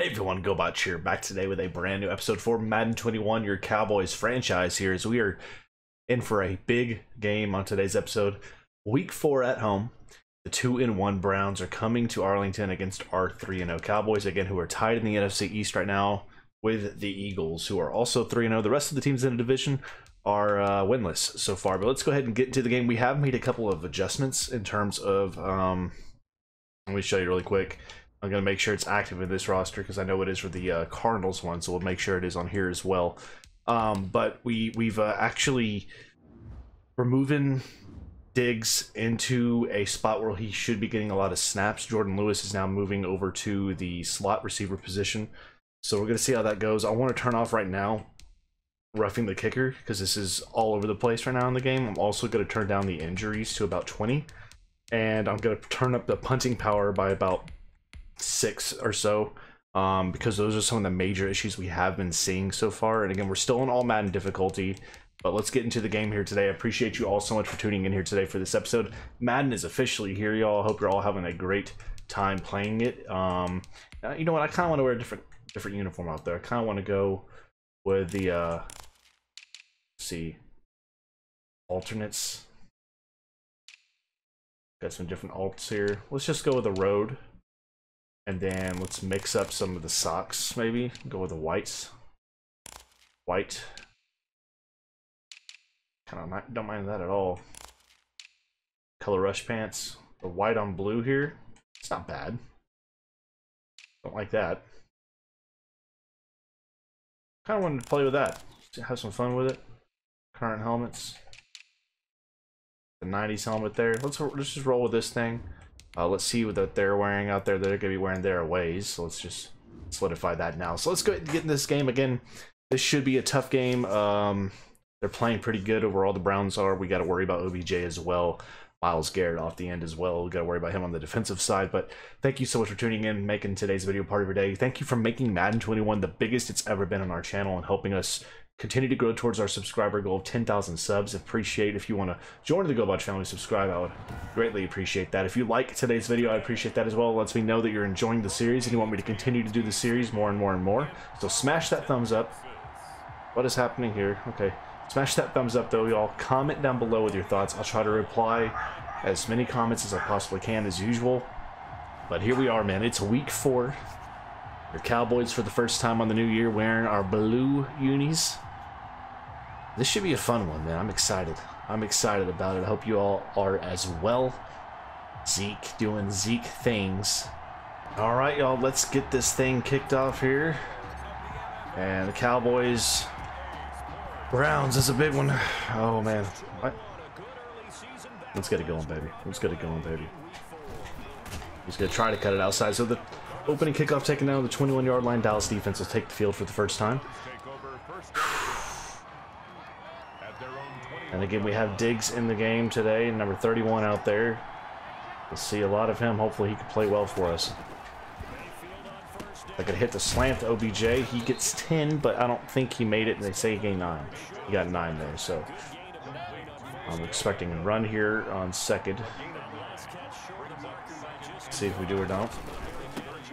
Hey everyone, GoBotch here, back today with a brand new episode for Madden 21, your Cowboys franchise here, as we are in for a big game on today's episode. Week 4 at home, the 2-1 Browns are coming to Arlington against our 3-0 Cowboys, again, who are tied in the NFC East right now with the Eagles, who are also 3-0. The rest of the teams in the division are winless so far, but let's go ahead and get into the game. We have made a couple of adjustments in terms of, let me show you really quick. I'm going to make sure it's active in this roster because I know it is for the Cardinals one, so we'll make sure it is on here as well. But we've actually removing Diggs into a spot where he should be getting a lot of snaps. Jordan Lewis is now moving over to the slot receiver position. So we're going to see how that goes. I want to turn off right now roughing the kicker because this is all over the place right now in the game. I'm also going to turn down the injuries to about 20. And I'm going to turn up the punting power by about 6 or so, because those are some of the major issues we have been seeing so far. And again, we're still in all Madden difficulty, but let's get into the game here today. I appreciate you all so much for tuning in here today for this episode. Madden is officially here, y'all. I hope you're all having a great time playing it. You know what? I kind of want to wear a different uniform out there. I kind of want to go with the let's see, alternates. Got some different alts here. Let's just go with the road. And then let's mix up some of the socks, maybe. Go with the whites. White. Kind of don't mind that at all. Color rush pants. The white on blue here. It's not bad. Don't like that. Kind of wanted to play with that. Have some fun with it. Current helmets. The 90s helmet there. Let's just roll with this thing. Let's see what they're wearing out there. They're going to be wearing their aways, so let's just solidify that now. So let's go ahead and get in this game again. This should be a tough game. They're playing pretty good overall. The Browns are. We got to worry about OBJ as well. Miles Garrett off the end as well. We got to worry about him on the defensive side. But thank you so much for tuning in, making today's video part of your day. Thank you for making Madden 21 the biggest it's ever been on our channel and helping us continue to grow towards our subscriber goal of 10,000 subs. Appreciate if you want to join the GoBotch family, subscribe. I would greatly appreciate that. If you like today's video, I appreciate that as well. It lets me know that you're enjoying the series and you want me to continue to do the series more and more and more. So smash that thumbs up. What is happening here? Okay. Smash that thumbs up, though, y'all. Comment down below with your thoughts. I'll try to reply as many comments as I possibly can, as usual. But here we are, man. It's week 4. Your Cowboys, for the first time on the new year, wearing our blue unis. This should be a fun one, man. I'm excited. I'm excited about it. I hope you all are as well. Zeke doing Zeke things. All right, y'all. Let's get this thing kicked off here. And the Cowboys... Browns is a big one. Oh, man. What? Let's get it going, baby. Let's get it going, baby. He's going to try to cut it outside. So the opening kickoff taken down the 21-yard line. Dallas defense will take the field for the first time. And again, we have Diggs in the game today, number 31 out there. We'll see a lot of him. Hopefully, he can play well for us. I could hit the slant to OBJ. He gets 10, but I don't think he made it. And they say he gained 9. He got 9 there, so I'm expecting a run here on second. Let's see if we do or don't.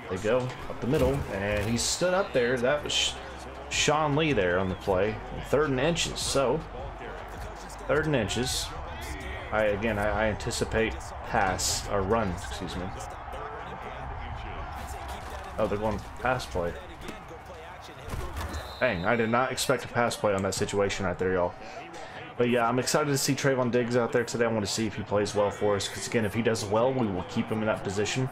They go up the middle, and he stood up there. That was Sean Lee there on the play. Third and inches, so. Third and inches. I anticipate pass, or run, excuse me. Oh, they're going pass play. Dang, I did not expect a pass play on that situation right there, y'all. But yeah, I'm excited to see Trayvon Diggs out there today. I want to see if he plays well for us, because again, if he does well, we will keep him in that position.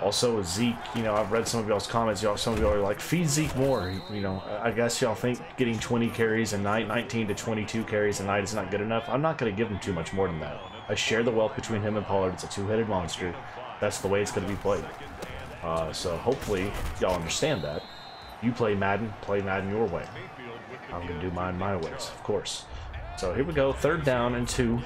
Also with Zeke, you know, I've read some of y'all's comments. Y'all, some of y'all are like, feed Zeke more. You know, I guess y'all think getting 20 carries a night, 19 to 22 carries a night is not good enough. I'm not going to give him too much more than that. I share the wealth between him and Pollard. It's a two-headed monster. That's the way it's going to be played. So hopefully y'all understand that. You play Madden your way. I'm going to do mine my ways, of course. So here we go, 3rd down and 2.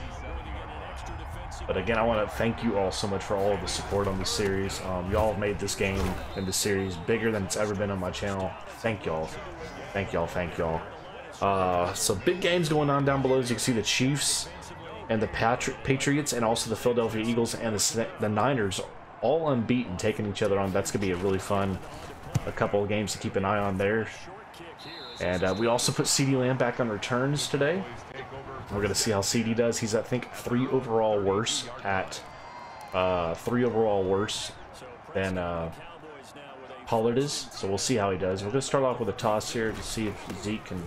But again, I want to thank you all so much for all of the support on this series. Y'all have made this game and this series bigger than it's ever been on my channel. Thank y'all. Thank y'all, thank y'all. So big games going on down below. As you can see, the Chiefs and the Patriots, and also the Philadelphia Eagles and the Niners all unbeaten, taking each other on. That's going to be a really fun couple of games to keep an eye on there. And we also put CeeDee Lamb back on returns today. We're going to see how CeeDee does. He's, I think, three overall worse than Pollard is. So we'll see how he does. We're going to start off with a toss here to see if Zeke can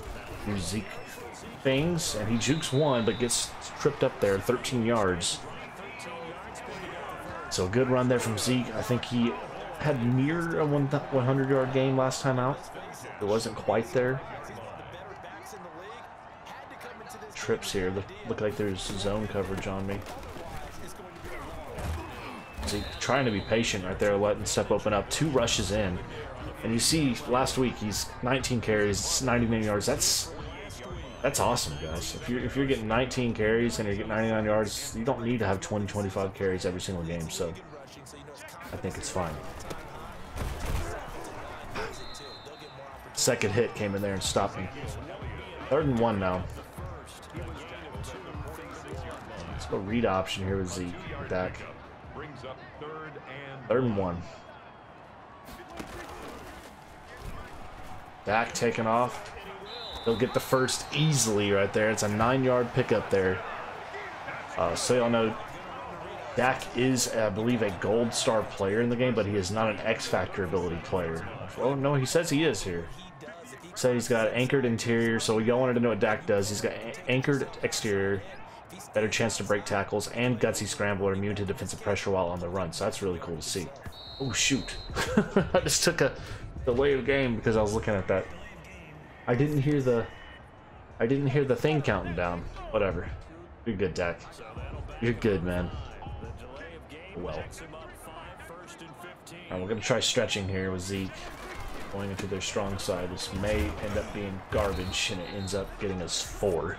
do Zeke things. And he jukes one, but gets tripped up there, 13 yards. So a good run there from Zeke. I think he had near a 100-yard game last time out. It wasn't quite there. Trips here. Look like there's zone coverage on me. Zeke trying to be patient right there, letting stuff open up. Two rushes in. And you see last week he's 19 carries, 99 yards. That's awesome, guys. If you're getting 19 carries and you're getting 99 yards, you don't need to have 20, 25 carries every single game. So I think it's fine. Second hit came in there and stopped me. 3rd and 1 now. Let's go read option here with Zeke. Dak. 3rd and 1. Dak taking off. He'll get the first easily right there. It's a 9-yard pickup there. So y'all know Dak is, I believe, a gold star player in the game, but he is not an X-Factor ability player. Oh, no, he says he is here. So he's got anchored interior, so y'all wanted to know what Dak does. He's got anchored exterior, better chance to break tackles, and gutsy scrambler, immune to defensive pressure while on the run. So that's really cool to see. Oh, shoot. I just took a delay of game because I was looking at that. I didn't hear the thing counting down. Whatever. You're good, Dak. You're good, man. Well. Alright, we're gonna try stretching here with Zeke. Going into their strong side. This may end up being garbage, and it ends up getting us 4.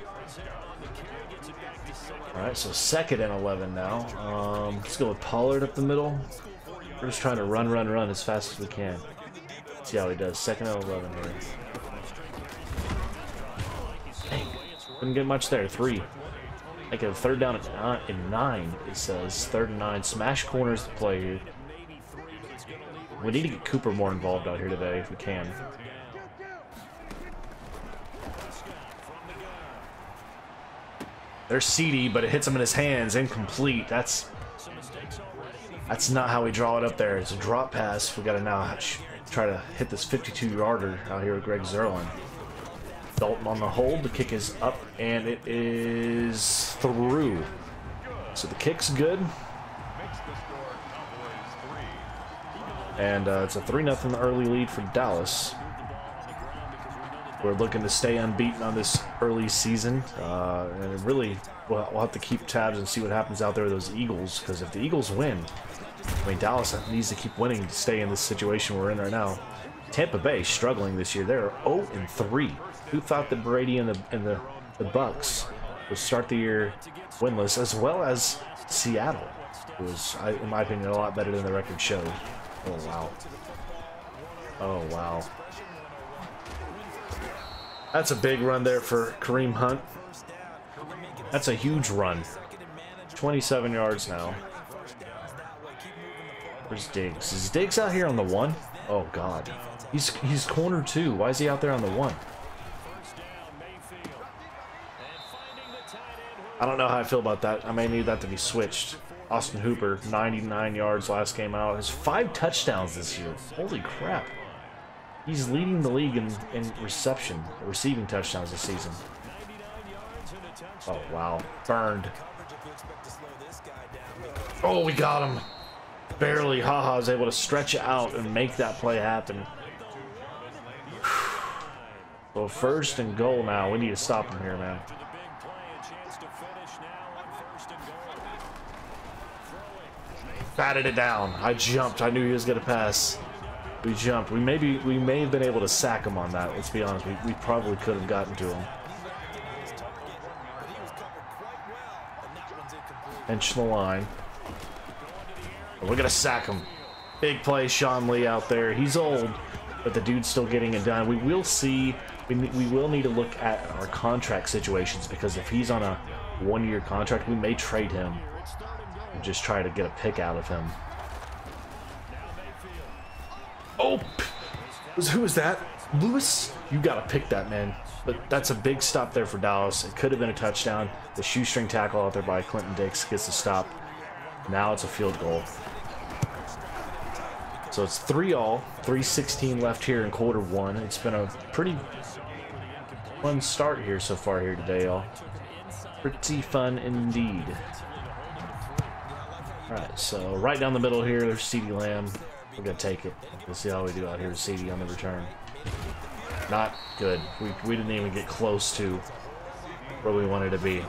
Alright, so 2nd and 11 now. Let's go with Pollard up the middle. We're just trying to run as fast as we can. See how he does. 2nd and 11 here. Didn't get much there. 3. Like a 3rd down and 9, it says. 3rd and 9. Smash corners to play here. We need to get Cooper more involved out here today if we can. They're seedy, but it hits him in his hands. Incomplete. That's not how we draw it up there. It's a drop pass. We got to now try to hit this 52-yarder out here with Greg Zuerlein. Dalton on the hold. The kick is up, and it is through. So the kick's good. And it's a 3-0 early lead for Dallas. We're looking to stay unbeaten on this early season. And really, we'll have to keep tabs and see what happens out there with those Eagles, because if the Eagles win, I mean, Dallas needs to keep winning to stay in this situation we're in right now. Tampa Bay struggling this year. They're 0-3. Who thought that Brady and the Bucks would start the year winless, as well as Seattle, who was, in my opinion, a lot better than the record showed. Oh, wow. Oh, wow. That's a big run there for Kareem Hunt. That's a huge run. 27 yards now. Where's Diggs? Is Diggs out here on the 1? Oh, God. He's corner 2. Why is he out there on the 1? I don't know how I feel about that. I may need that to be switched. Austin Hooper, 99 yards last game out. Has 5 touchdowns this year. Holy crap. He's leading the league in receiving touchdowns this season. Oh, wow. Burned. Oh, we got him. Barely. Haha is able to stretch out and make that play happen. Well, 1st and goal now. We need to stop him here, man. Batted it down. I jumped. I knew he was gonna pass. We jumped. We may have been able to sack him on that. Let's be honest. We probably could have gotten to him. Inch the line. We're gonna sack him. Big play, Sean Lee out there. He's old, but the dude's still getting it done. We will see. We will need to look at our contract situations, because if he's on a 1-year contract, we may trade him. Just try to get a pick out of him. Oh, who was that? Lewis? You got to pick that, man. But that's a big stop there for Dallas. It could have been a touchdown. The shoestring tackle out there by Clinton Dix gets the stop. Now it's a field goal. So it's 3-all, 3:16 left here in quarter one. It's been a pretty fun start here so far here today, y'all. Pretty fun indeed. All right, so right down the middle here, there's CeeDee Lamb. We're going to take it. We'll see how we do out here with CeeDee on the return. Not good. We didn't even get close to where we wanted to be.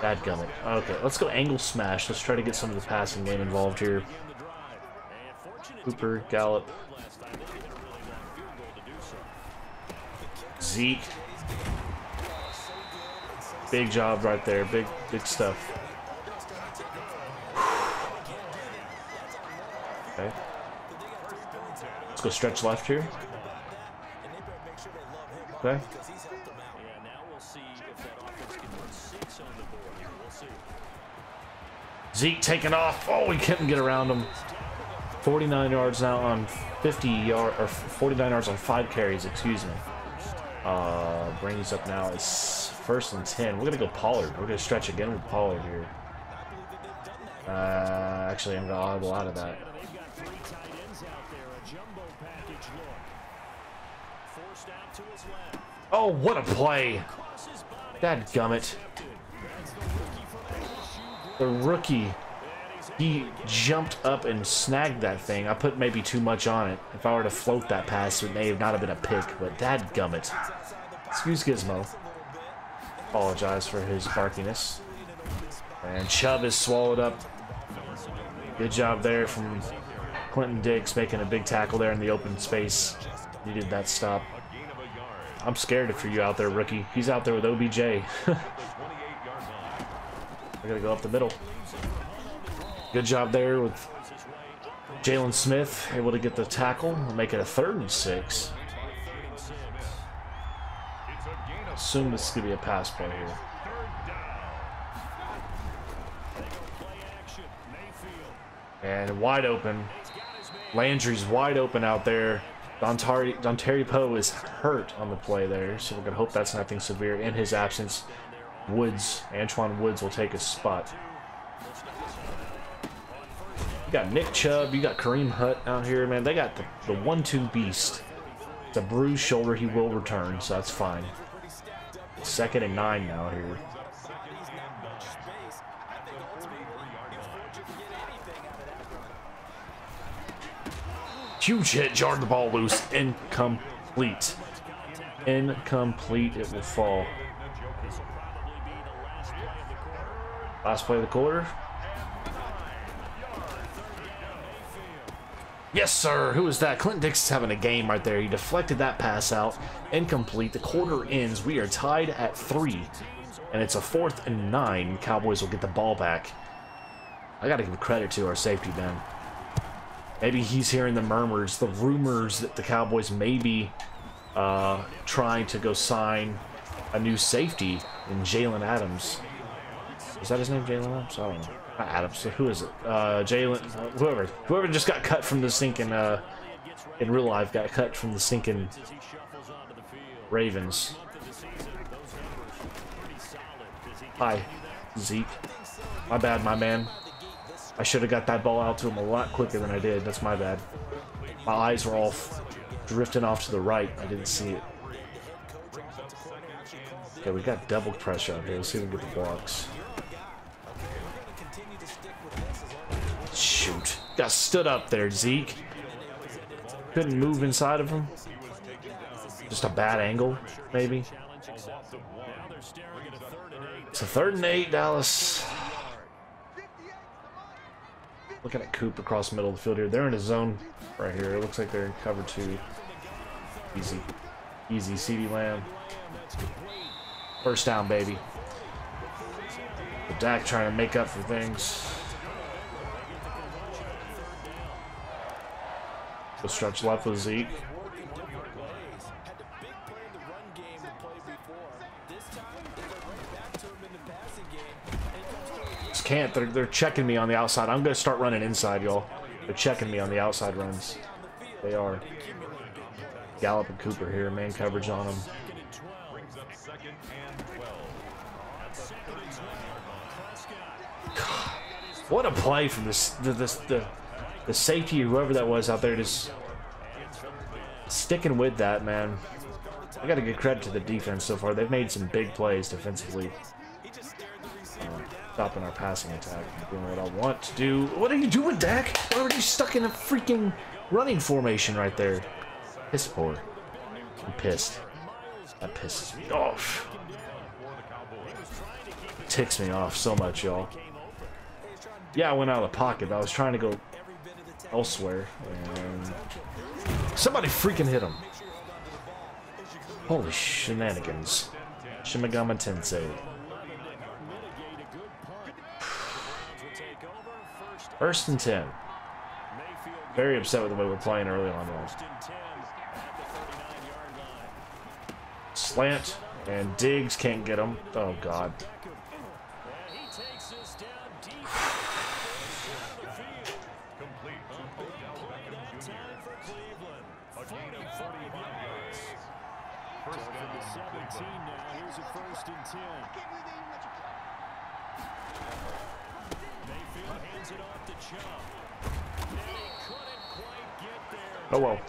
Dadgummit. Okay, let's go angle smash. Let's try to get some of the passing game involved here. Cooper, Gallup. Zeke. Big job right there. Big stuff. Okay. Let's go stretch left here. Okay. Zeke taking off. Oh, we couldn't get around him. 49 yards now on 49 yards on 5 carries, excuse me. Brings up now. It's 1st and 10. We're gonna go Pollard. We're gonna stretch again with Pollard here. Actually, I'm gonna audible out of that. Oh, what a play! Dadgummit. The rookie, he jumped up and snagged that thing. I put maybe too much on it. If I were to float that pass, it may have not have been a pick, but dadgummit. Excuse Gizmo. Apologize for his barkiness. And Chubb is swallowed up. Good job there from Clinton Dix, making a big tackle there in the open space. Needed that stop. I'm scared for you out there, rookie. He's out there with OBJ. We're going to go up the middle. Good job there with Jaylon Smith, able to get the tackle and make it a 3rd and 6. Assume this is going to be a pass play here. And wide open. Landry's wide open out there. Dontari Poe is hurt on the play there, so we're going to hope that's nothing severe. In his absence, Woods, Antoine Woods will take his spot. You got Nick Chubb, you got Kareem Hunt out here, man. They got the 1-2 beast. It's a bruised shoulder. He will return, so that's fine. 2nd and 9 now here. Huge hit, jarred the ball loose. Incomplete. Incomplete, it will fall. Last play of the quarter. Yes, sir. Who is that? Clinton Dix is having a game right there. He deflected that pass out. Incomplete. The quarter ends. We are tied at 3. And it's a 4th and 9. Cowboys will get the ball back. I got to give credit to our safety, Ben. Maybe he's hearing the murmurs, the rumors that the Cowboys may be trying to go sign a new safety in Jalen Adams. Is that his name, Jalen Adams? I don't know. Not Adams. Who is it? Jalen. Whoever just got cut from the stinking. In real life, got cut from the stinking Ravens. Hi, Zeke. My bad, my man. I should have got that ball out to him a lot quicker than I did. That's my bad. My eyes were all drifting off to the right. I didn't see it. Okay, we got double pressure out here. Let's see if we can get the blocks. Shoot. Got stood up there, Zeke. Couldn't move inside of him. Just a bad angle, maybe. It's a 3rd and 8, Dallas. Looking at Coop across the middle of the field here. They're in a zone right here. It looks like they're in cover 2. Easy. Easy. CeeDee Lamb. 1st down, baby. The Dak trying to make up for things. We'll stretch left with Zeke. Can't. They're checking me on the outside. I'm going to start running inside, y'all. They're checking me on the outside runs. They are. Gallup and Cooper here. Man coverage on them. God, what a play from the safety, whoever that was out there, just sticking with that, man. I got to give credit to the defense so far. They've made some big plays defensively. Stopping our passing attack. Doing what I want to do. What are you doing, Dak? Why were you stuck in a freaking running formation right there? Piss poor. I'm pissed. That pisses me off. It ticks me off so much, y'all. Yeah, I went out of the pocket. I was trying to go elsewhere. And somebody freaking hit him. Holy shenanigans. Shimigami Tensei. First and 10. Very upset with the way we're playing early on. Slant, and Diggs can't get him. Oh, God. Oh, well.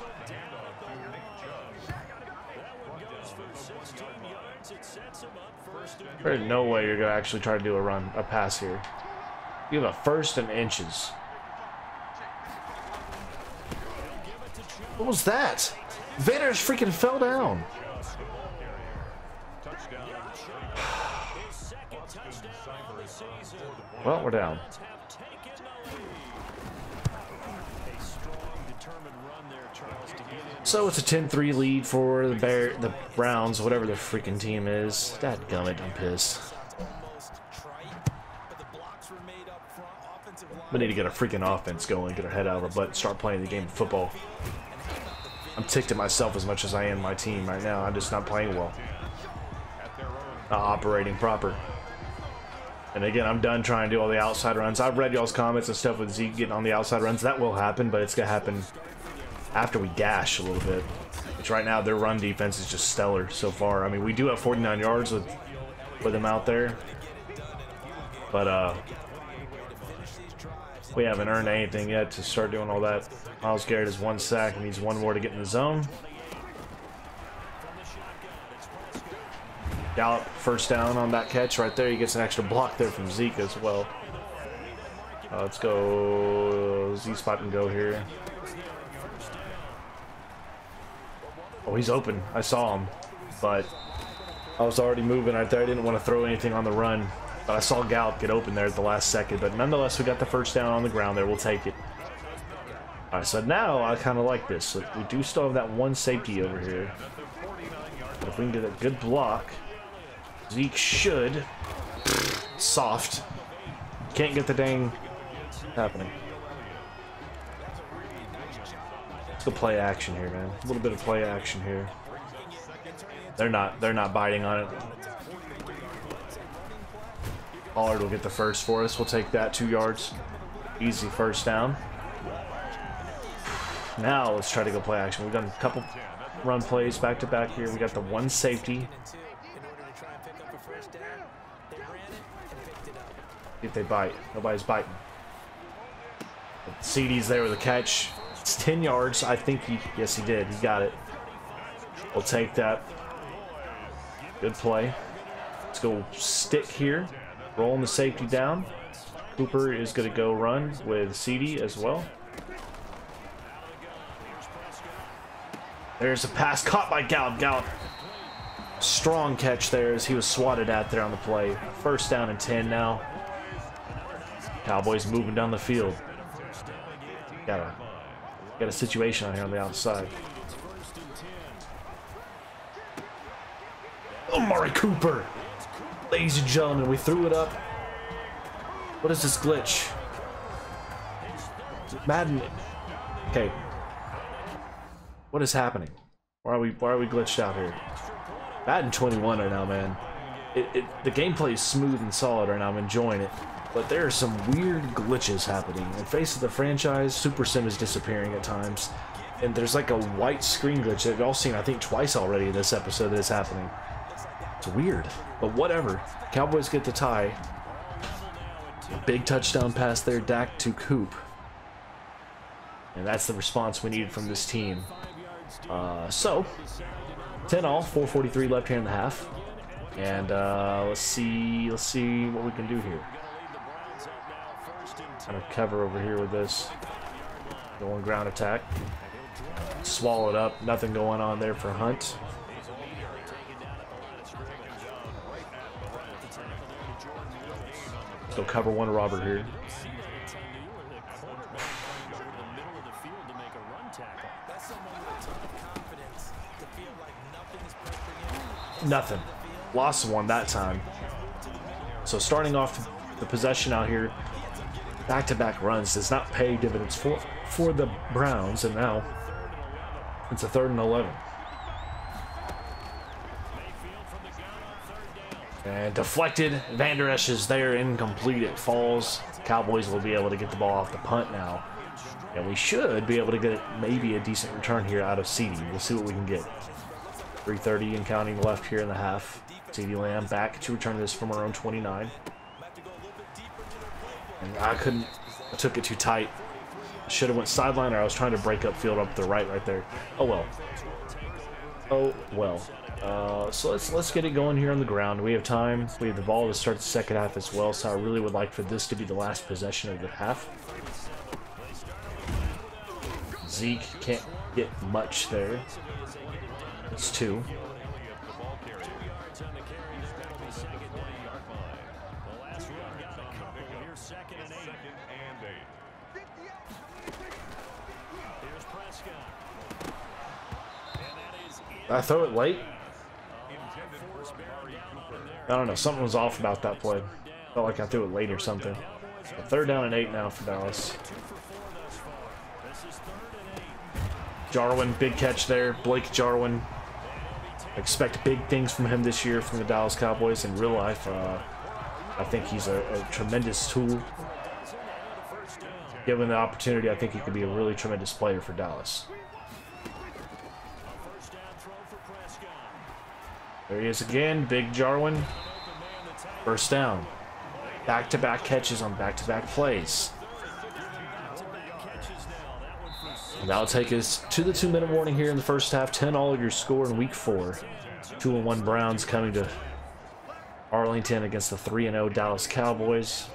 There's no way you're going to actually try to do a run, a pass here. You have a first and inches. What was that? Vander Esch freaking fell down. Well, we're down. So it's a 10-3 lead for the Browns, whatever the freaking team is. Dadgummit, I'm pissed. We need to get a freaking offense going, get our head out of our butt, and start playing the game of football. I'm ticked at myself as much as I am my team right now. I'm just not playing well. Not operating proper. And again, I'm done trying to do all the outside runs. I've read y'all's comments and stuff with Zeke getting on the outside runs. That will happen, but it's going to happen after we gash a little bit, which right now their run defense is just stellar so far. I mean, we do have 49 yards with them out there, but we haven't earned anything yet to start doing all that. Miles Garrett has one sack and needs one more to get in the zone. Gallup first down on that catch right there. He gets an extra block there from Zeke as well. Let's go Z-spot and go here. Oh, he's open. I saw him, but I was already moving right there. I didn't want to throw anything on the run, but I saw Gallup get open there at the last second. But nonetheless, we got the first down on the ground there. We'll take it. All right, so now I kind of like this. So we do still have that one safety over here. But if we can get a good block, Zeke should. Soft. Can't get the dang happening. Let's go play action here, man. A little bit of play action here. They're not biting on it. Pollard will get the first for us. We'll take that 2 yards. Easy first down. Now let's try to go play action. We've done a couple run plays back to back here. We got the one safety. If they bite, nobody's biting. CeeDee's there with a catch. It's 10 yards. I think he, yes, he did. He got it. We'll take that. Good play. Let's go stick here. Rolling the safety down. Cooper is going to go run with CeeDee as well. There's a pass caught by Gallup. Gallup. Strong catch there as he was swatted at there on the play. First down and 10 now. Cowboys moving down the field. Got a situation out here on the outside. Amari Cooper! Ladies and gentlemen, we threw it up. What is this glitch? Madden. Okay. What is happening? Why are we glitched out here? Madden 21 right now, man. The gameplay is smooth and solid right now. I'm enjoying it. But there are some weird glitches happening. In face of the franchise, Super Sim is disappearing at times. And there's like a white screen glitch that we've all seen, I think, twice already in this episode that is happening. It's weird, but whatever. Cowboys get the tie. Big touchdown pass there, Dak to Coop. And that's the response we needed from this team. So, 10 all, 4:43 left here in the half. And let's see what we can do here. Kind of cover over here with this. Going ground attack. Swallowed up. Nothing going on there for Hunt. Still cover one Robert here. Nothing. Lost one that time. So starting off the possession out here, back-to-back runs does not pay dividends for the Browns, and now it's a 3rd and 11. And deflected. Vander Esch is there, incomplete. It falls. Cowboys will be able to get the ball off the punt now, and we should be able to get maybe a decent return here out of CeeDee. We'll see what we can get. 3:30 and counting left here in the half. CeeDee Lamb back to return this from our own 29. And I took it too tight. Should have went sideline, or I was trying to break up field up the right there. Oh well. Oh well. So let's get it going here on the ground. We have time. We have the ball to start the second half as well. So I really would like for this to be the last possession of the half. Zeke can't get much there. It's 2. Did I throw it late? I don't know. Something was off about that play. Felt like I threw it late or something. But 3rd down and 8 now for Dallas. Jarwin, big catch there. Blake Jarwin. Expect big things from him this year from the Dallas Cowboys in real life. I think he's a tremendous tool. Given the opportunity, I think he could be a really tremendous player for Dallas. There he is again, big Jarwin. 1st down. Back-to-back catches on back-to-back plays. And that'll take us to the 2-minute warning here in the first half. 10 all of your score in week 4. 2-1 Browns coming to Arlington against the 3-0 Dallas Cowboys.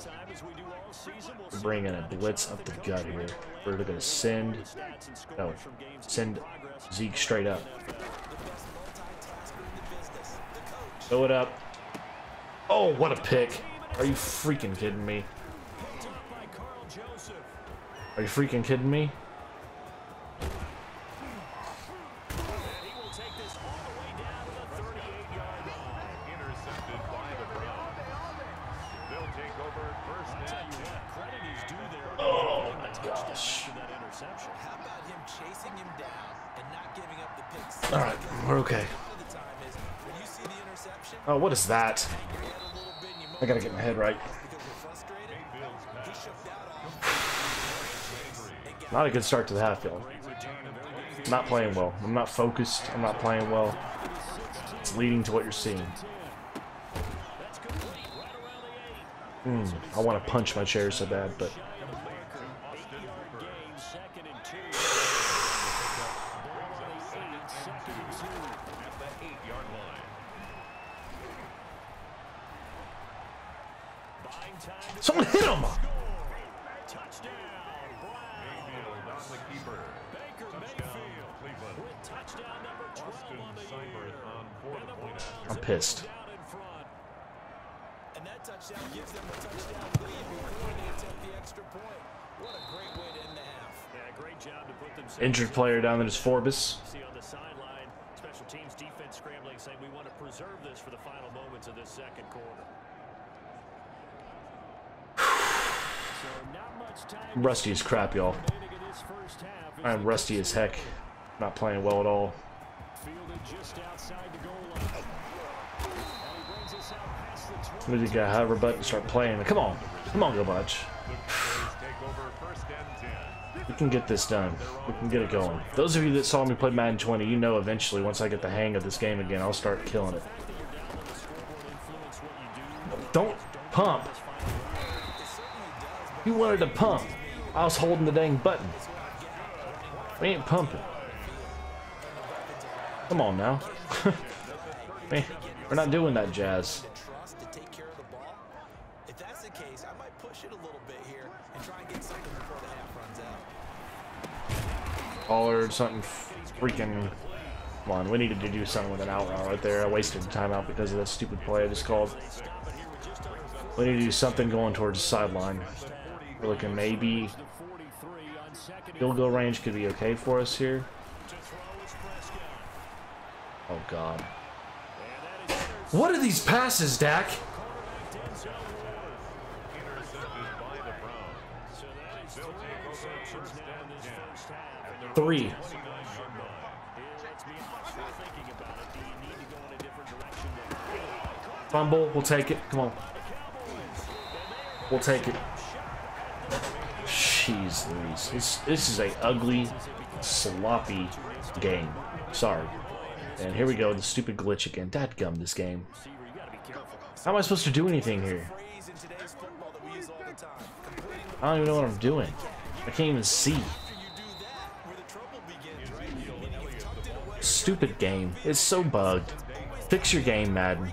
We're bringing a blitz up the gut here. We're going to send Zeke straight up. Throw it up. Oh, what a pick. Are you freaking kidding me? Are you freaking kidding me? Oh, what is that? I gotta get my head right. Not a good start to the half, y'all. Not playing well. I'm not focused. I'm not playing well. It's leading to what you're seeing. I want to punch my chair so bad, but... Someone hit him! Touchdown, Browns. Baker Mayfield with touchdown number 21 of the year. I'm pissed. And that touchdown gives them a touchdown lead before they attempt the extra point. What a great way to end the half. Yeah, great job to put them. Injured player down there is Forbes. See on the sideline, special teams defense scrambling, saying we want to preserve this for the final moments of this second quarter. I'm rusty as crap, y'all. I am rusty as heck. Not playing well at all. We just gotta hover button and start playing. Come on. Come on, GoBotch. We can get this done. We can get it going. Those of you that saw me play Madden 20, you know eventually, once I get the hang of this game again, I'll start killing it. Don't pump. You wanted to pump. I was holding the dang button. We ain't pumping. Come on now. Man, we're not doing that jazz. Pollard, something freaking. Come on, we needed to do something with an out route right there. I wasted the timeout because of that stupid play I just called. We need to do something going towards the sideline. We're looking maybe field goal range could be okay for us here. Oh God! What are these passes, Dak? Three. Fumble. We'll take it. Come on. We'll take it. Jeez Louise. This is a ugly, sloppy game. Sorry. And here we go, the stupid glitch again. Dadgum this game. How am I supposed to do anything here? I don't even know what I'm doing. I can't even see. Stupid game. It's so bugged. Fix your game, Madden.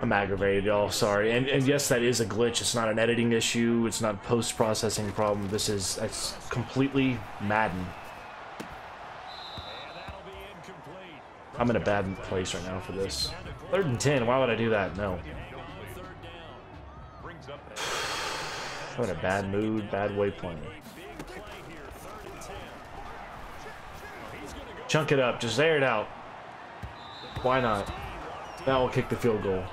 I'm aggravated, y'all. Sorry. And yes, that is a glitch. It's not an editing issue. It's not a post-processing problem. This is it's completely Madden. I'm in a bad place right now for this. 3rd and 10. Why would I do that? No. I'm in a bad mood, bad way playing. Chunk it up. Just air it out. Why not? That will kick the field goal.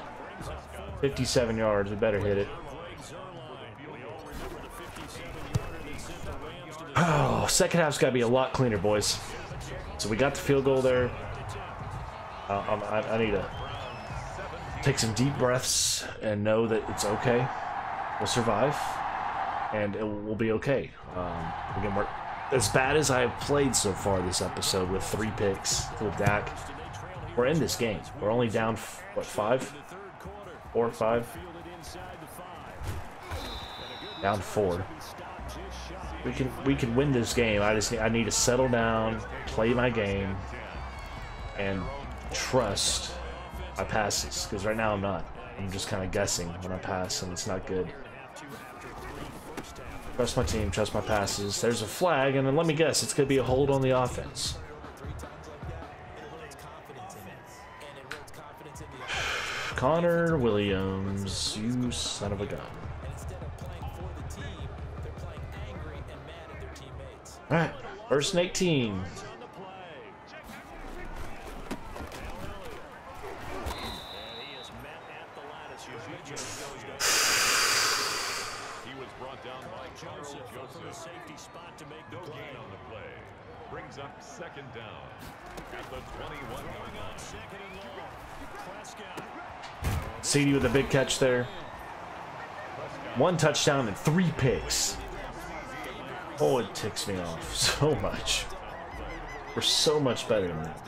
57 yards. We better hit it. Oh, second half's got to be a lot cleaner, boys. So we got the field goal there. I need to take some deep breaths and know that it's okay. We'll survive, and it will be okay. We can work. As bad as I have played so far this episode with 3 picks with Dak, we're in this game. We're only down, what, 4 or 5? Down 4. We can win this game. I need to settle down, play my game, and trust my passes, because right now I'm not. I'm just kind of guessing when I pass, and it's not good. Trust my team, trust my passes. There's a flag, and then let me guess, it's going to be a hold on the offense. Connor Williams, you son of a gun. All right, 1st and 18. CeeDee with a big catch there. 1 touchdown and 3 picks. Oh, it ticks me off so much. We're so much better than that.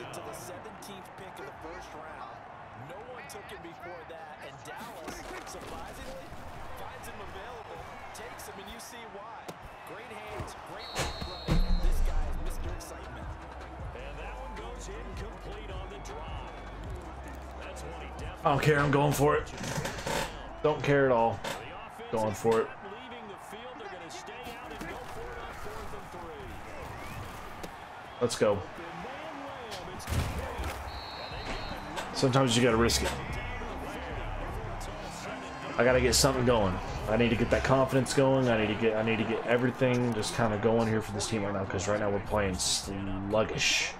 I don't care, I'm going for it. Don't care at all. Going for it. Let's go. Sometimes you gotta risk it. I gotta get something going. I need to get that confidence going. I need to get everything just kind of going here for this team right now, because right now we're playing sluggish.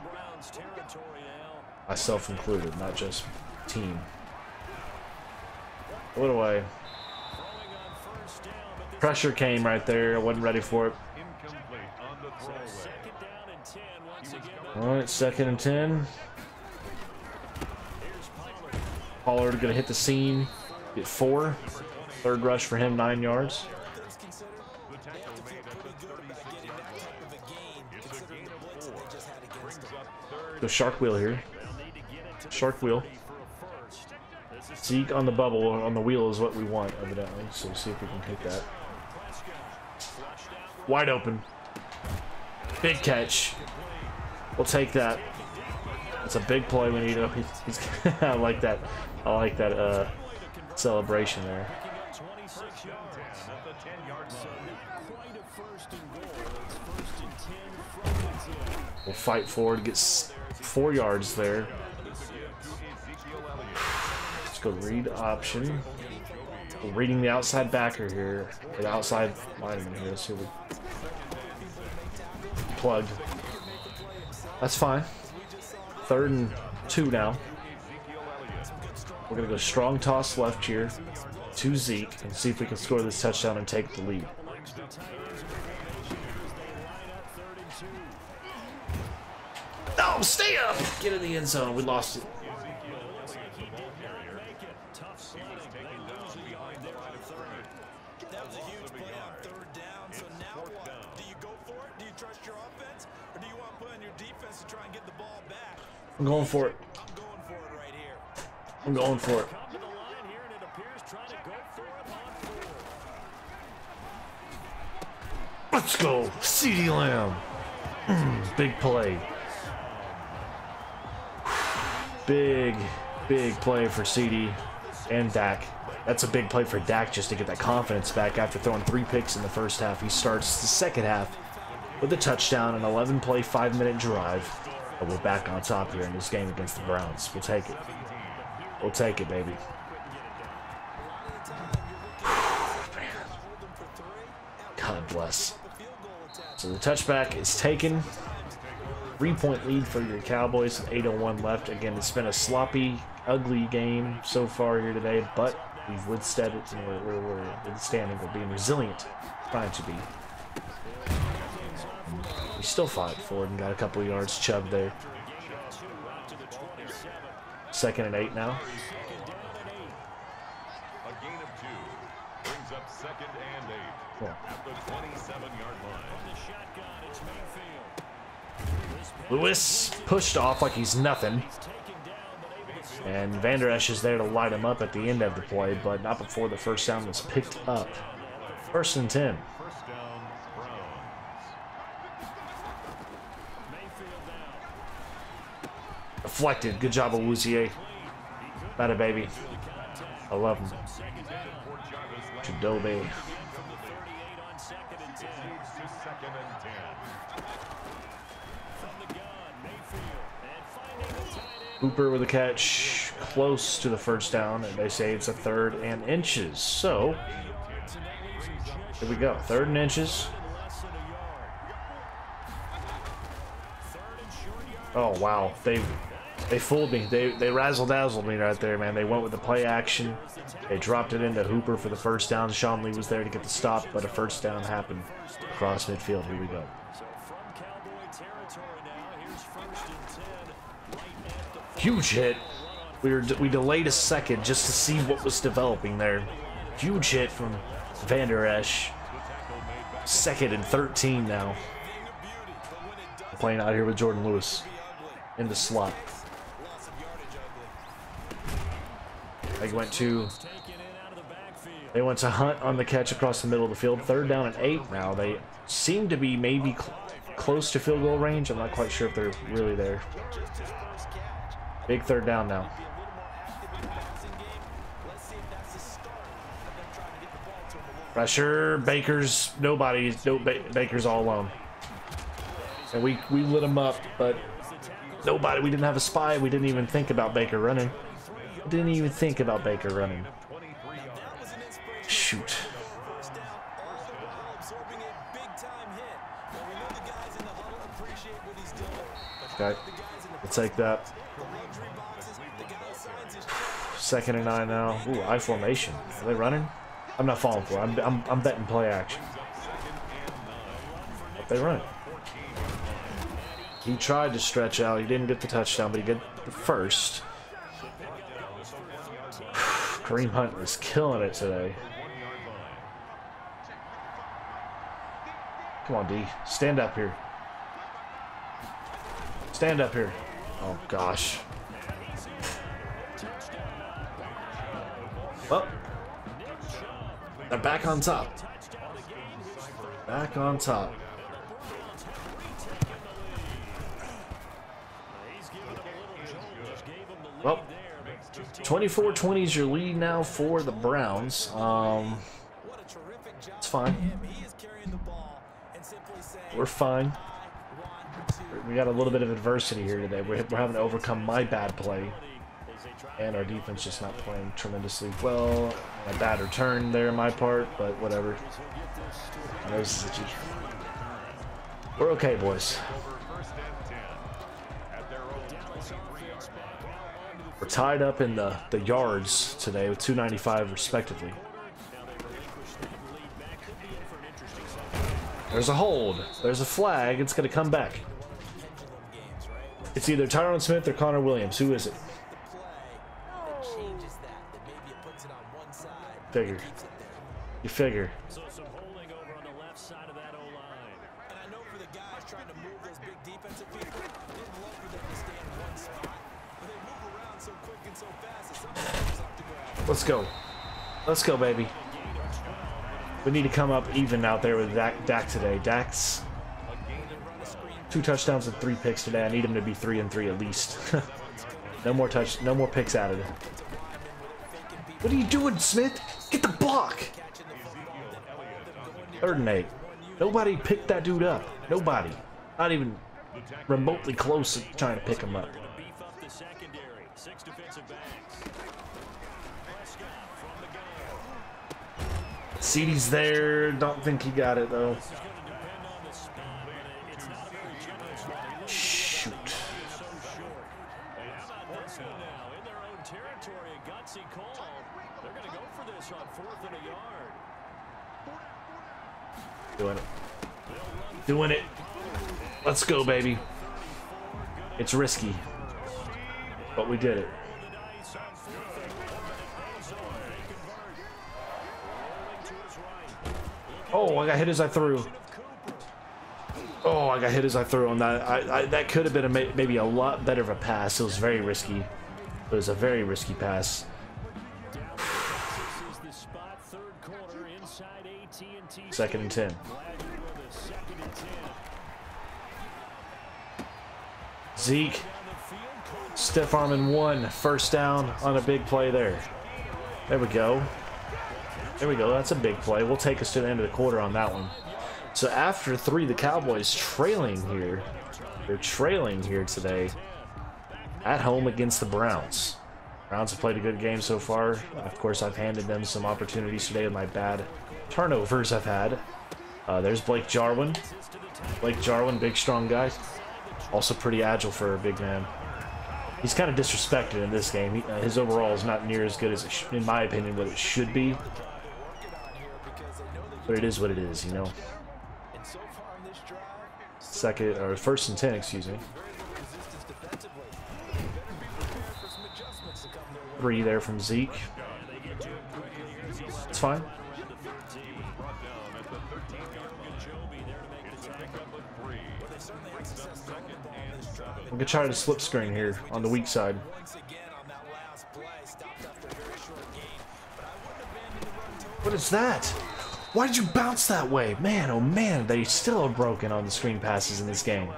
Myself included, not just team. What do I? Pressure came right there. I wasn't ready for it. All right, 2nd and 10. Pollard gonna hit the seam, get 4. Third rush for him, 9 yards. Go shark wheel here. Shark wheel. Zeke on the bubble, on the wheel is what we want, evidently. So we'll see if we can hit that. Wide open. Big catch. We'll take that. It's a big play when you know he's I like that. I like that celebration there. We'll fight forward, get 4 yards there. Let's go read option. We're reading the outside backer here, the outside lineman here. Let's see what we plugged. That's fine. 3rd and 2 now. We're gonna go strong toss left here to Zeke and see if we can score this touchdown and take the lead. No, stay up! Get in the end zone. We lost it. I'm going for it. I'm going for it. Let's go, CeeDee Lamb. Big play. Big play for CeeDee and Dak. That's a big play for Dak just to get that confidence back after throwing 3 picks in the first half. He starts the second half with a touchdown, an 11-play, 5-minute drive. But we're back on top here in this game against the Browns. We'll take it. We'll take it, baby. God bless. So the touchback is taken. 3-point lead for your Cowboys with 8:01 left. Again, it's been a sloppy, ugly game so far here today, but we've withstood it, and we're withstanding. We're being resilient, trying to be. We still fought forward and got a couple yards chubbed there. 2nd and 8 now. Yeah. Lewis pushed off like he's nothing. And Vander Esch is there to light him up at the end of the play, but not before the first down was picked up. 1st and 10. Deflected. Good job, Awuzie. Atta baby. I love him. Chidobe. Hooper with a catch close to the first down, and they say it's a 3rd and inches. So, here we go. 3rd and inches. Oh, wow. They fooled me. They razzle-dazzled me right there, man. They went with the play action. They dropped it into Hooper for the first down. Sean Lee was there to get the stop, but a first down happened across midfield. Here we go. Huge hit. We delayed a second just to see what was developing there. Huge hit from Vander Esch. 2nd and 13 now. Playing out here with Jordan Lewis in the slot. They went to Hunt on the catch across the middle of the field. 3rd down and 8 now. They seem to be maybe close to field goal range. I'm not quite sure if they're really there. Big 3rd down now. Pressure. Baker's nobody. No, Baker's all alone. And we lit him up, but nobody. We didn't have a spy. We didn't even think about Baker running. Shoot. Okay. We'll take that. 2nd and 9 now. Ooh, I formation. Are they running? I'm not falling for it. I'm betting play action. But they run. He tried to stretch out. He didn't get the touchdown, but he got the first. Kareem Hunt is killing it today. Come on, D. Stand up here. Stand up here. Oh, gosh. Well, they're back on top. Back on top. Well, 24-20 is your lead now for the Browns. It's fine. We're fine. We got a little bit of adversity here today. We're having to overcome my bad play. And our defense just not playing tremendously well. A bad return there on my part, but whatever. We're okay, boys. We're tied up in the yards today with 295 respectively. There's a hold. There's a flag. It's going to come back. It's either Tyron Smith or Connor Williams. Who is it? Figure. You figure. Let's go. Let's go, baby. We need to come up even out there with Dak today. Dak's 2 touchdowns and 3 picks today. I need him to be 3 and 3 at least. No more picks added. What are you doing, Smith? Get the block. 3rd and 8. Nobody picked that dude up. Nobody. Not even remotely close to trying to pick him up. CeeDee's there. Don't think he got it though. Shoot. Doing it. Doing it. Let's go, baby. It's risky, but we did it. Oh, I got hit as I threw. Oh, I got hit as I threw on that. That could have been maybe a lot better of a pass. It was very risky. It was a very risky pass. Second and 10. Zeke. Stiff arm and 1. First down on a big play there. There we go. There we go. That's a big play. We'll take us to the end of the quarter on that one. So after 3, the Cowboys trailing here. They're trailing here today at home against the Browns. Browns have played a good game so far. Of course, I've handed them some opportunities today with my bad turnovers I've had. There's Blake Jarwin. Blake Jarwin, big, strong guy. Also pretty agile for a big man. He's kind of disrespected in this game. His overall is not near as good as, in my opinion, what it should be. But it is what it is, you know. Second, or 1st and 10, excuse me. 3 there from Zeke. It's fine. I'm gonna try to slip screen here on the weak side. What is that? Why did you bounce that way? Man, oh man, they still are broken on the screen passes in this game.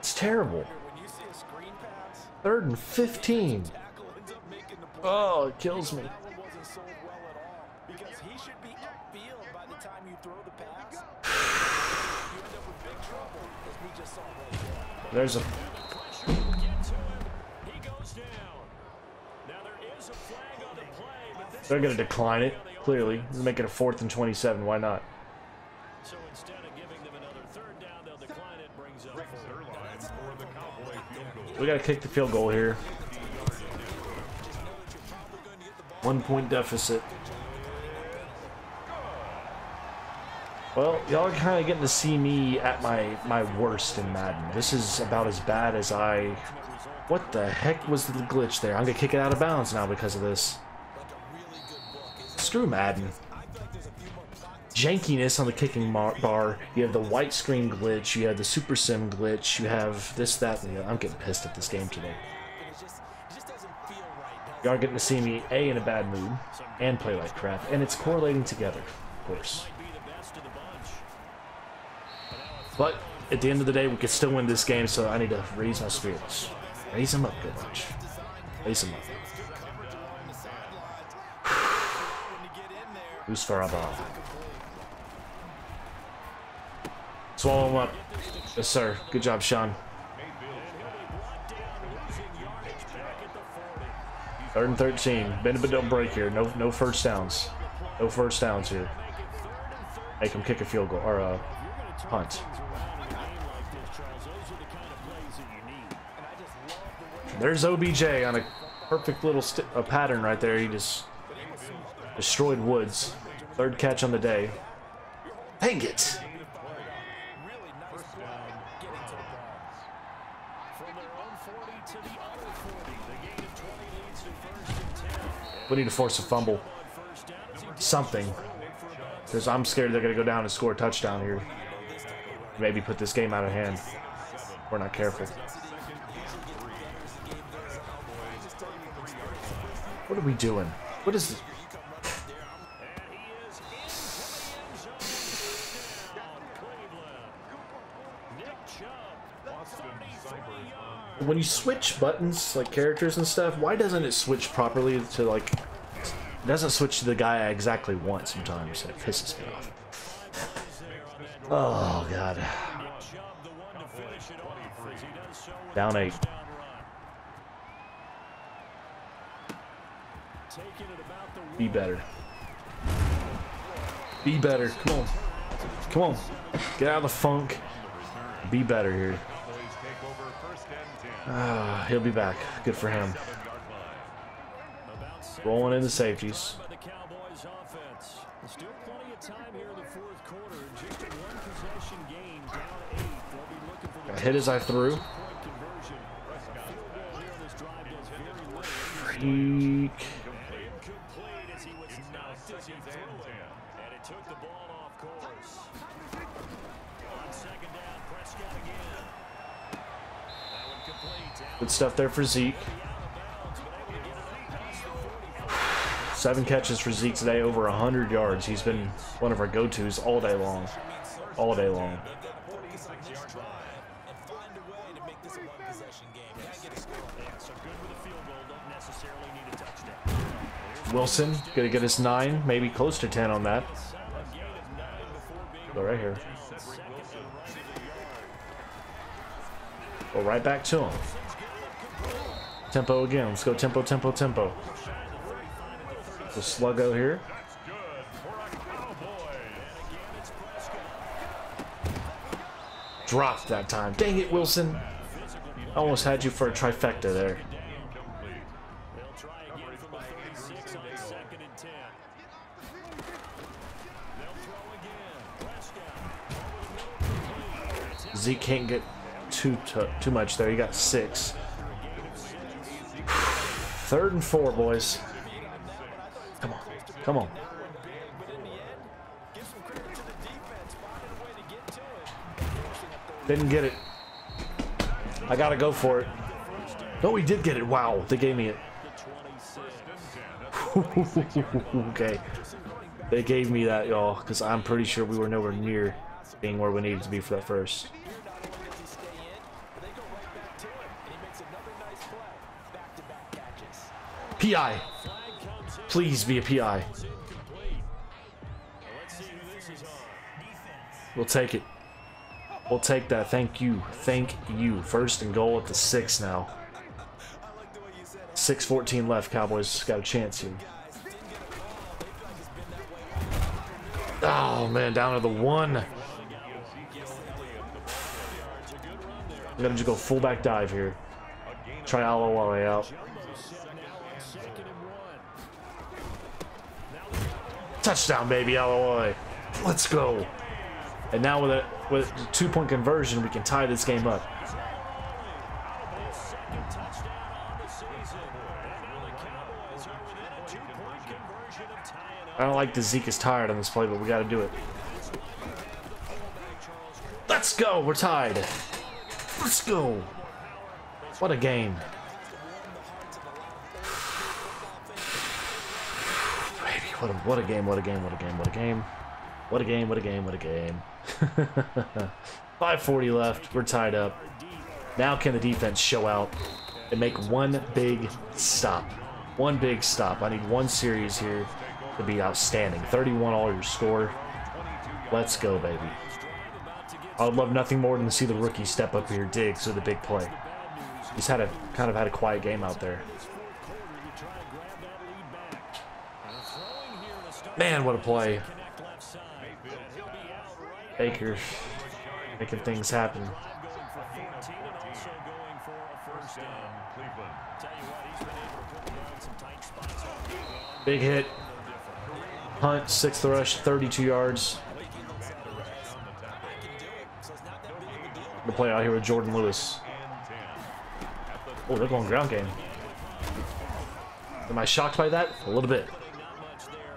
It's terrible. 3rd and 15. Oh, it kills me. There's a... They're going to decline it, clearly. Let's make it a 4th and 27. Why not? So instead of giving them another 3rd down, they'll decline it. Brings up Zuerlein for the Cowboys. We got to kick the field goal here. 1-point deficit. Well, y'all are kind of getting to see me at my worst in Madden. This is about as bad as I... What the heck was the glitch there? I'm going to kick it out of bounds now because of this. Screw Madden. Jankiness on the kicking bar. You have the white screen glitch. You have the Super Sim glitch. You have this, that, and the other. I'm getting pissed at this game today. Y'all are getting to see me, A, in a bad mood, and play like crap. And it's correlating together, of course. But at the end of the day, we could still win this game, so I need to raise my spirits. Raise them up, GoBotch. Raise them up. Who's for a ball? Swallow him up. Yes, sir. Good job, Sean. 3rd and 13. Bend it, but don't break here. No first downs. No first downs here. Make him kick a field goal or a punt. There's OBJ on a perfect little pattern right there. He just destroyed Woods. 3rd catch on the day. Dang it! We need to force a fumble. Something. Because I'm scared they're going to go down and score a touchdown here. Maybe put this game out of hand. We're not careful. What are we doing? What is this? When you switch buttons, like characters and stuff, why doesn't it switch properly to, like... It doesn't switch to the guy I exactly want sometimes, and it pisses me off. Oh, God. Down 8. Be better. Be better. Come on. Come on. Get out of the funk. Be better here. He'll be back. Good for him. Rolling in the safeties. Got hit as I threw. Freak. Good stuff there for Zeke. 7 catches for Zeke today, over 100 yards. He's been one of our go-tos all day long. All day long. Wilson, gonna get us 9, maybe close to 10 on that. Go right here. Go right back to him. Tempo again. Let's go tempo, tempo, tempo. The sluggo here. Dropped that time. Dang it, Wilson. I almost had you for a trifecta there. Zeke can't get too much there. He got 6. 3rd and 4, boys. Come on. Come on. Didn't get it. I gotta go for it. No, we did get it. Wow, they gave me it. Okay. They gave me that, y'all, because I'm pretty sure we were nowhere near being where we needed to be for that first. PI. Please be a PI. We'll take it. We'll take that. Thank you. Thank you. 1st and goal at the 6 now. 6:14 left. Cowboys got a chance here. Oh, man. Down to the 1. I'm going to just go fullback dive here. Try all the way out. Touchdown, baby, Illinois. Let's go. And now with a two-point conversion, we can tie this game up. I don't like that Zeke is tired on this play, but we got to do it. Let's go. We're tied. Let's go. What a game. Baby, what a game. 5:40 left. We're tied up. Now can the defense show out and make one big stop? One big stop. I need one series here to be outstanding. 31 all your score. Let's go, baby. I would love nothing more than to see the rookie step up here, Diggs, with a big play. He's had a kind of quiet game out there. Man, what a play. Baker making things happen. Big hit. Hunt, 6th rush, 32 yards. The play out here with Jordan Lewis. Oh, they're going ground game. Am I shocked by that? A little bit.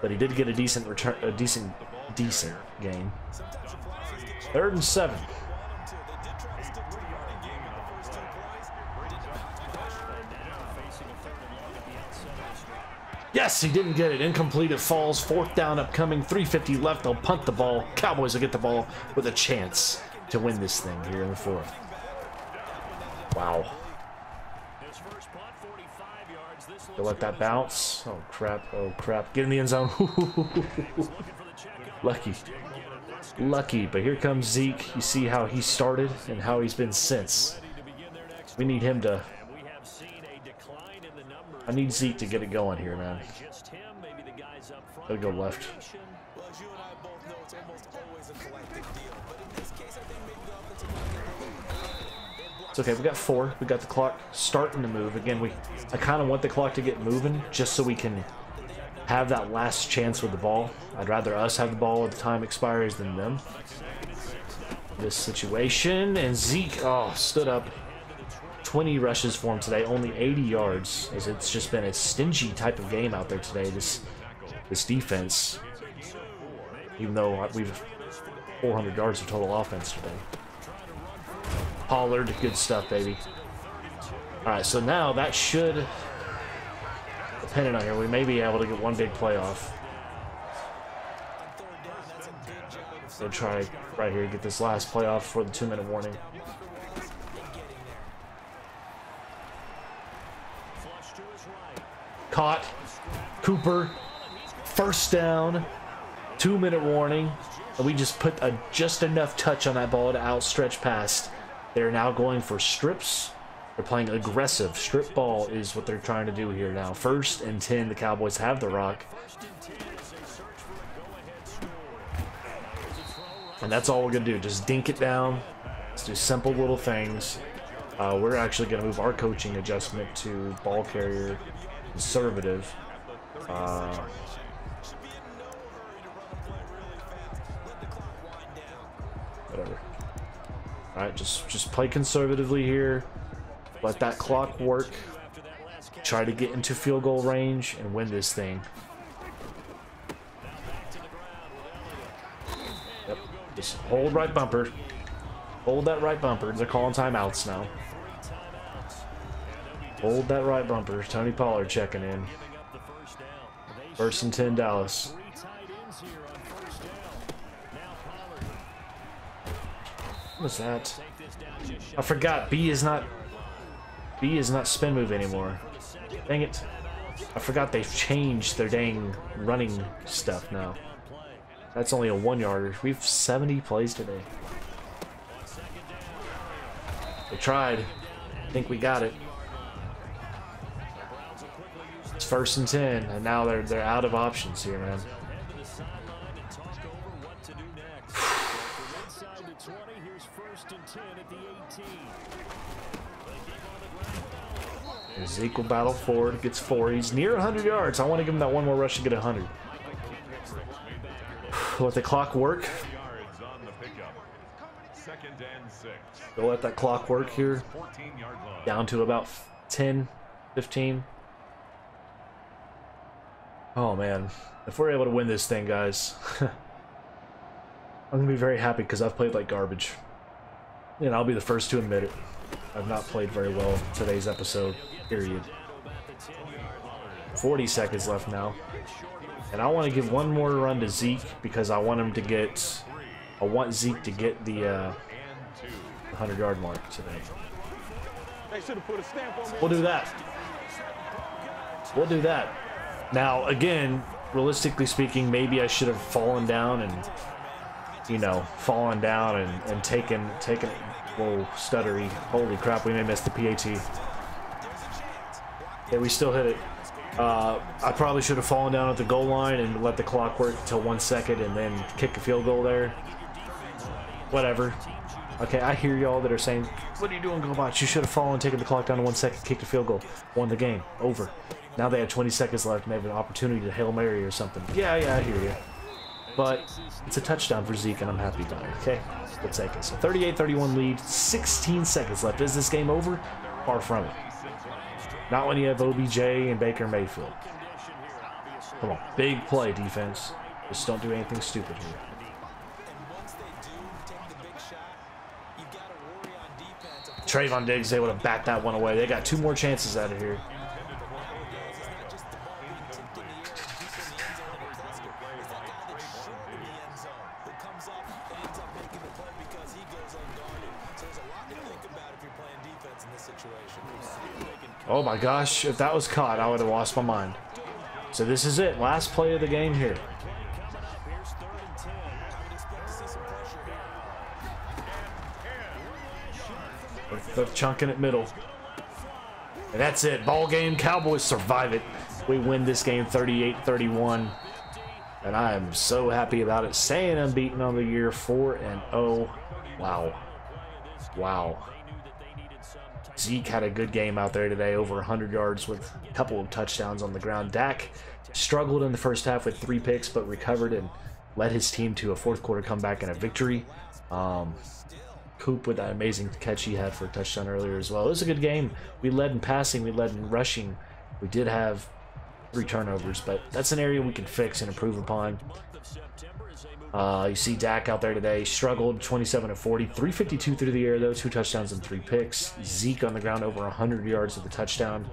But he did get a decent return, a decent gain. 3rd and 7. Yes, he didn't get it. Incomplete. It falls. 4th down upcoming. 3:50 left. They'll punt the ball. Cowboys will get the ball with a chance to win this thing here in the 4th. Wow. They'll let that bounce. Oh, crap. Oh, crap. Get in the end zone. Lucky. Lucky. But here comes Zeke. You see how he started and how he's been since. We need him to... I need Zeke to get it going here, man. Gotta go left. It's okay, we got 4. We got the clock starting to move. Again, I kind of want the clock to get moving just so we can have that last chance with the ball. I'd rather us have the ball at the time expires than them. This situation, and Zeke, oh, stood up. 20 rushes for him today, only 80 yards, as it's just been a stingy type of game out there today, this defense. Even though we've 400 yards of total offense today. Pollard, good stuff, baby. Alright, so now that should, depending on here, we may be able to get one big play off. We'll try right here to get this last play off for the 2-minute warning. Caught. Cooper. 1st down. 2-minute warning. And we just put a just enough touch on that ball to outstretch past. They're now going for strips. They're playing aggressive. Strip ball is what they're trying to do here now. 1st and 10. The Cowboys have the rock. And that's all we're going to do. Just dink it down. Let's do simple little things. We're actually going to move our coaching adjustment to ball carrier conservative. Whatever. All right, just play conservatively here. Let that clock work. Try to get into field goal range and win this thing. Yep, just hold right bumper. Hold that right bumper. They're calling timeouts now. Hold that right bumper. Tony Pollard checking in. 1st and 10, Dallas. What was that? I forgot. B is not spin move anymore. Dang it! I forgot they've changed their dang running stuff now. That's only a 1-yarder. We've 70 plays today. They tried. I think we got it. It's 1st and 10, and now they're out of options here, man. Zeke will battle forward, gets 4. He's near 100 yards. I want to give him that one more rush to get 100. Let the clock work. Don't let that clock work here. Down to about 10, 15. Oh, man. If we're able to win this thing, guys, I'm going to be very happy because I've played like garbage. And I'll be the first to admit it. I've not played very well today's episode, period. 40 seconds left now. And I want to give one more run to Zeke because I want him to get... I want Zeke to get the 100-yard mark today. We'll do that. We'll do that. Now, again, realistically speaking, maybe I should have fallen down and, you know, and taken, whoa, stuttery. Holy crap, we may miss the PAT. Yeah, we still hit it. I probably should have fallen down at the goal line and let the clock work until 1 second and then kick a field goal there. Whatever. Okay, I hear y'all that are saying, what are you doing, GoBotch? You should have fallen, taken the clock down to 1 second, kicked a field goal, won the game, over. Now they have 20 seconds left and they have an opportunity to Hail Mary or something. Yeah, yeah, I hear you. But it's a touchdown for Zeke and I'm happy about it, okay? We'll take it. So 38-31 lead, 16 seconds left. Is this game over? Far from it. Not when you have OBJ and Baker Mayfield. Come on, big play, defense. Just don't do anything stupid here. Trayvon Diggs, they would have backed that one away. They got two more chances out of here. Oh my gosh, if that was caught, I would have lost my mind. So this is it, last play of the game here. They're chunking it middle. And that's it, ball game, Cowboys survive it. We win this game 38-31. And I am so happy about it, staying unbeaten on the year, 4-0. Wow, wow. Zeke had a good game out there today, over 100 yards with a couple of touchdowns on the ground. Dak struggled in the first half with 3 picks, but recovered and led his team to a fourth quarter comeback and a victory. Coop with that amazing catch he had for a touchdown earlier as well. It was a good game. We led in passing, we led in rushing. We did have 3 turnovers, but that's an area we can fix and improve upon. You see Dak out there today, struggled, 27 to 40, 352 through the air though, 2 touchdowns and 3 picks. Zeke on the ground over 100 yards with a touchdown.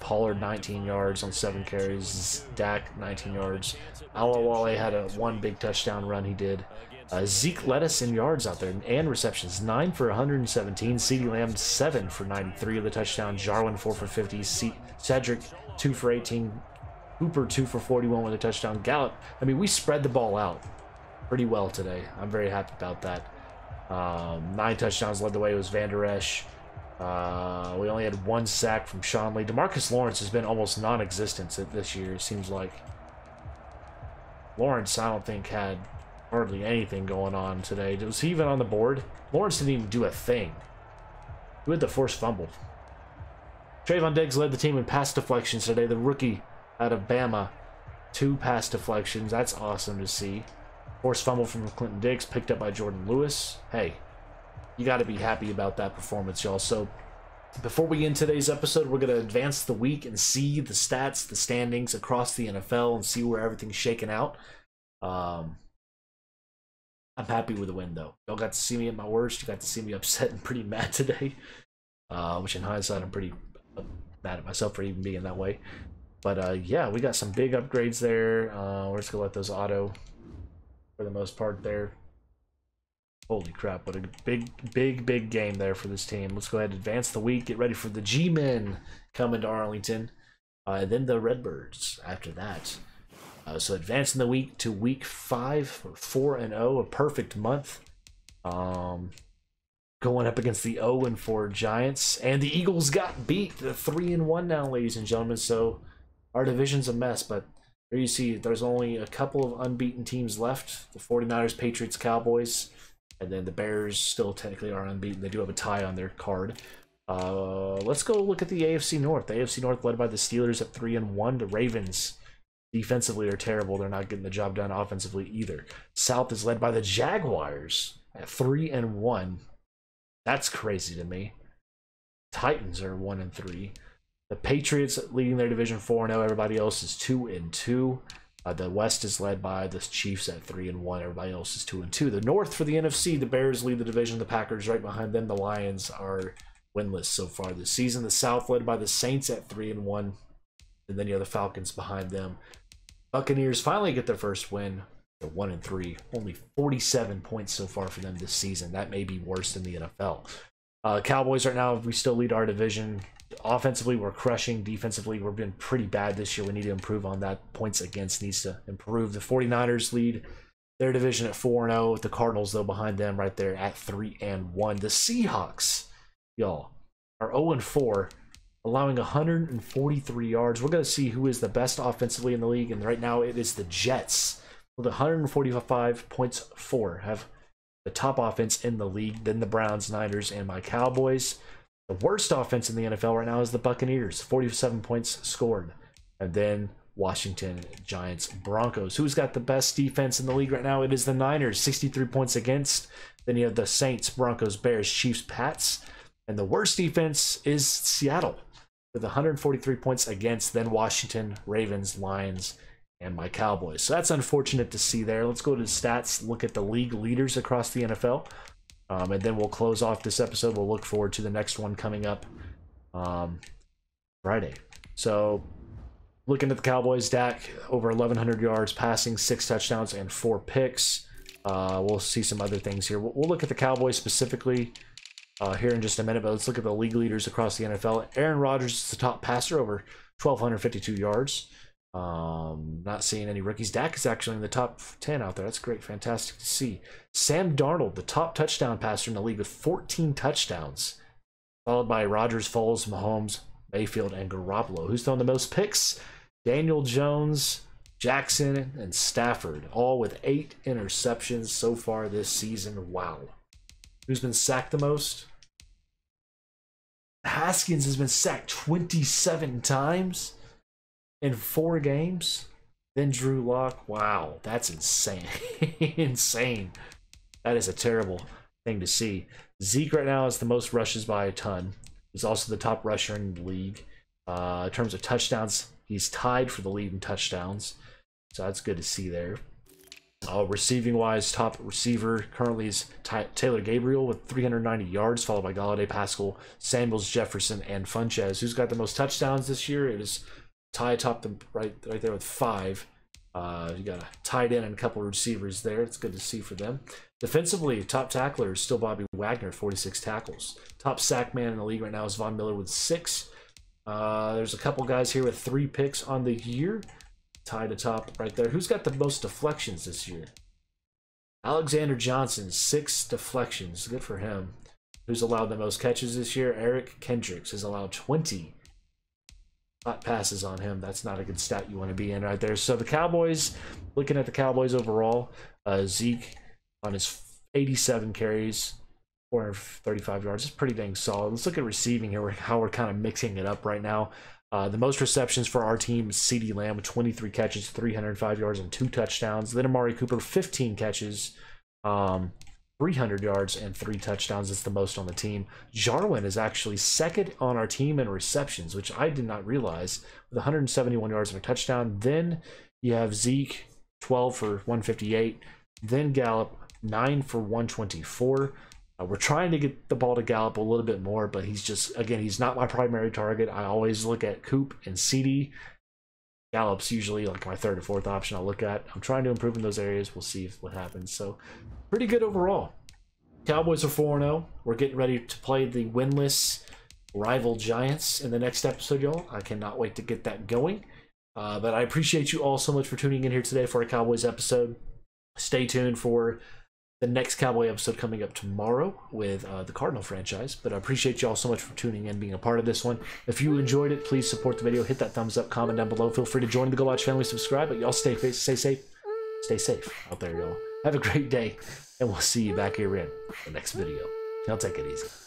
Pollard 19 yards on 7 carries, Dak 19 yards. Alawale had a 1 big touchdown run he did. Zeke led us in yards out there and receptions, 9 for 117, CeeDee Lamb 7 for 93 of the touchdown, Jarwin 4 for 50, Cedric 2 for 18, Hooper 2 for 41 with a touchdown, Gallup. I mean, we spread the ball out pretty well today. I'm very happy about that. 9 touchdowns led the way. It was Vander Esch. We only had 1 sack from Sean Lee. DeMarcus Lawrence has been almost non-existent this year, it seems like. Lawrence, I don't think, had hardly anything going on today. Was he even on the board? Lawrence didn't even do a thing. He had the forced fumble. Trayvon Diggs led the team in pass deflections today. The rookie out of Bama, 2 pass deflections. That's awesome to see. Forced fumble from Clinton Dix, picked up by Jordan Lewis. Hey, you got to be happy about that performance, y'all. So before we end today's episode, we're going to advance the week and see the stats, the standings across the NFL and see where everything's shaking out. I'm happy with the win, though. Y'all got to see me at my worst. You got to see me upset and pretty mad today, which in hindsight, I'm pretty mad at myself for even being that way. But yeah, we got some big upgrades there. We're just going to let those auto... for the most part there. Holy crap, what a big game there for this team. Let's go ahead and advance the week, get ready for the G-Men coming to Arlington, and then the Redbirds after that. So advancing the week to week 5, 4-0, a perfect month. Going up against the 0-4 Giants, and the Eagles got beat. They're 3-1 now, ladies and gentlemen, so our division's a mess, but there you see, there's only a couple of unbeaten teams left. The 49ers, Patriots, Cowboys, and then the Bears still technically are unbeaten. They do have a tie on their card. Let's go look at the AFC North. The AFC North led by the Steelers at 3-1. The Ravens defensively are terrible. They're not getting the job done offensively either. South is led by the Jaguars at 3-1. That's crazy to me. Titans are 1-3. The Patriots leading their division 4-0. Everybody else is 2-2. The West is led by the Chiefs at 3-1. Everybody else is 2-2. The North for the NFC, the Bears lead the division. The Packers right behind them. The Lions are winless so far this season. The South led by the Saints at 3-1. And then you have the Falcons behind them. Buccaneers finally get their first win. They're 1-3. Only 47 points so far for them this season. That may be worse than the NFL. Cowboys right now, we still lead our division. Offensively, we're crushing. Defensively, we've been pretty bad this year. We need to improve on that. Points against needs to improve. The 49ers lead their division at 4-0. The Cardinals, though, behind them right there at 3-1. The Seahawks, y'all, are 0-4, allowing 143 yards. We're going to see who is the best offensively in the league, and right now it is the Jets with 145.4, have the top offense in the league, then the Browns, Niners, and my Cowboys. The worst offense in the NFL right now is the Buccaneers, 47 points scored. And then Washington, Giants, Broncos. Who's got the best defense in the league right now? It is the Niners, 63 points against. Then you have the Saints, Broncos, Bears, Chiefs, Pats. And the worst defense is Seattle with 143 points against. Then Washington, Ravens, Lions, and my Cowboys. So that's unfortunate to see there. Let's go to the stats, look at the league leaders across the NFL. And then we'll close off this episode. We'll look forward to the next one coming up Friday. So looking at the Cowboys, Dak over 1,100 yards passing, 6 touchdowns, and 4 picks. We'll see some other things here. We'll look at the Cowboys specifically here in just a minute, but let's look at the league leaders across the NFL. Aaron Rodgers is the top passer, over 1,252 yards. Not seeing any rookies. Dak is actually in the top 10 out there. That's great. Fantastic to see. Sam Darnold, the top touchdown passer in the league with 14 touchdowns, followed by Rodgers, Foles, Mahomes, Mayfield, and Garoppolo. Who's thrown the most picks? Daniel Jones, Jackson, and Stafford, all with 8 interceptions so far this season. Wow. Who's been sacked the most? Haskins has been sacked 27 times. In 4 games, then Drew Lock. Wow, that's insane. Insane. That is a terrible thing to see. Zeke right now is the most rushes by a ton. He's also the top rusher in the league. In terms of touchdowns, he's tied for the lead in touchdowns. So that's good to see there. Receiving-wise, top receiver currently is Taylor Gabriel with 390 yards, followed by Galladay, Pascal, Samuels, Jefferson, and Funchess. Who's got the most touchdowns this year? It is tied top them right there with 5. You got a tight end and a couple of receivers there. It's good to see for them. Defensively, top tackler is still Bobby Wagner, 46 tackles. Top sack man in the league right now is Von Miller with 6. There's a couple guys here with 3 picks on the year. Tied to top right there. Who's got the most deflections this year? Alexander Johnson, 6 deflections. Good for him. Who's allowed the most catches this year? Eric Kendricks has allowed 20. Hot passes on him. That's not a good stat you want to be in right there. So the Cowboys, looking at the Cowboys overall, Zeke on his 87 carries, 435 yards. It's pretty dang solid. Let's look at receiving here, how we're kind of mixing it up right now. The most receptions for our team is CeeDee Lamb with 23 catches, 305 yards, and 2 touchdowns. Then Amari Cooper, 15 catches, 300 yards, and 3 touchdowns. It's the most on the team. Jarwin is actually second on our team in receptions, which I did not realize, with 171 yards and a touchdown. Then you have Zeke, 12 for 158. Then Gallup, 9 for 124. We're trying to get the ball to Gallup a little bit more, but he's just, again, he's not my primary target. I always look at Coop and CeeDee. Gallup's usually like my 3rd or 4th option I'll look at. I'm trying to improve in those areas. We'll see what happens. So pretty good overall. Cowboys are 4-0. We're getting ready to play the winless rival Giants in the next episode, y'all. I cannot wait to get that going. But I appreciate you all so much for tuning in here today for a Cowboys episode. Stay tuned for the next Cowboy episode coming up tomorrow with the Cardinal franchise. But I appreciate you all so much for tuning in, being a part of this one. If you enjoyed it, please support the video. Hit that thumbs up, comment down below. Feel free to join the GoBotch family, subscribe. But y'all stay safe out there, y'all. Have a great day, and we'll see you back here in the next video. Y'all take it easy.